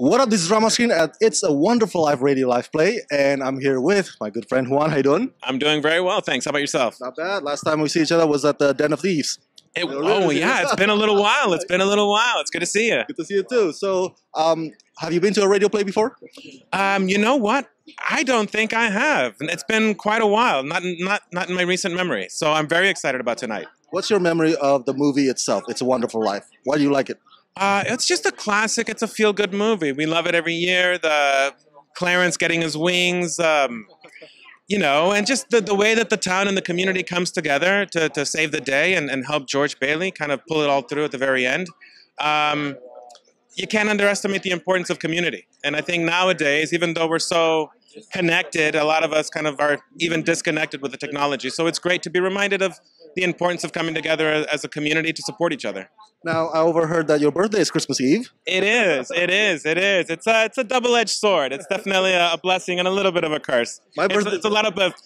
What up, this is Rama's Screen at It's a Wonderful Life Radio Live Play, and I'm here with my good friend Juan. How you doing? I'm doing very well, thanks. How about yourself? Not bad. Last time we see each other was at the Den of Thieves. It's been a little while. It's good to see you. Good to see you too. So, have you been to a radio play before? You know what? I don't think I have. It's been quite a while, not in my recent memory. So I'm very excited about tonight. What's your memory of the movie itself, It's a Wonderful Life? Why do you like it? It's just a classic. It's a feel-good movie. We love it every year. The Clarence getting his wings, you know, and just the way that the town and the community comes together to save the day and help George Bailey kind of pull it all through at the very end. You can't underestimate the importance of community. And I think nowadays, even though we're so connected, a lot of us kind of are even disconnected with the technology. So it's great to be reminded of the importance of coming together as a community to support each other. Now, I overheard that your birthday is Christmas Eve. It is. It's a double-edged sword. It's definitely a blessing and a little bit of a curse. My birthday. It's a lot of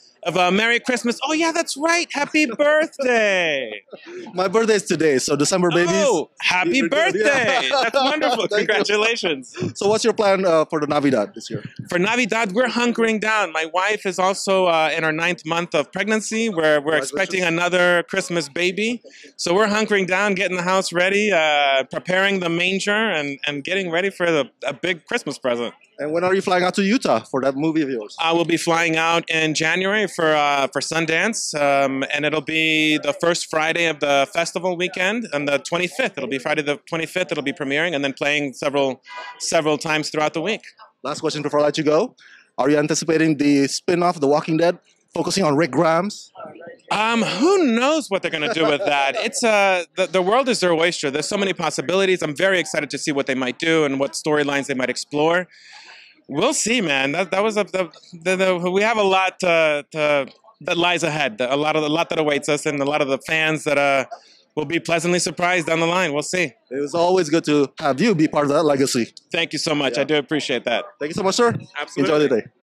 Merry Christmas. Oh, yeah, that's right. Happy birthday. My birthday is today, so December babies. Oh, happy birthday. Yeah. That's wonderful. Congratulations. You. So what's your plan for the Navidad this year? For Navidad, we're hunkering down. My wife is also in her 9th month of pregnancy. We're expecting another Christmas baby. So we're hunkering down, getting the house ready. Preparing the manger and getting ready for a big Christmas present. And when are you flying out to Utah for that movie of yours? I will be flying out in January for Sundance, and it'll be the first Friday of the festival weekend, and the 25th. It'll be Friday the 25th. It'll be premiering and then playing several times throughout the week. Last question before I let you go. Are you anticipating the spin-off, The Walking Dead, focusing on Rick Grimes? Who knows what they're going to do with that? It's the world is their oyster. There's so many possibilities. I'm very excited to see what they might do and what storylines they might explore. We'll see, man. We have a lot that lies ahead. A lot that awaits us, and a lot of the fans that will be pleasantly surprised down the line. We'll see. It was always good to have you be part of that legacy. Thank you so much. Yeah. I do appreciate that. Thank you so much, sir. Absolutely. Enjoy the day.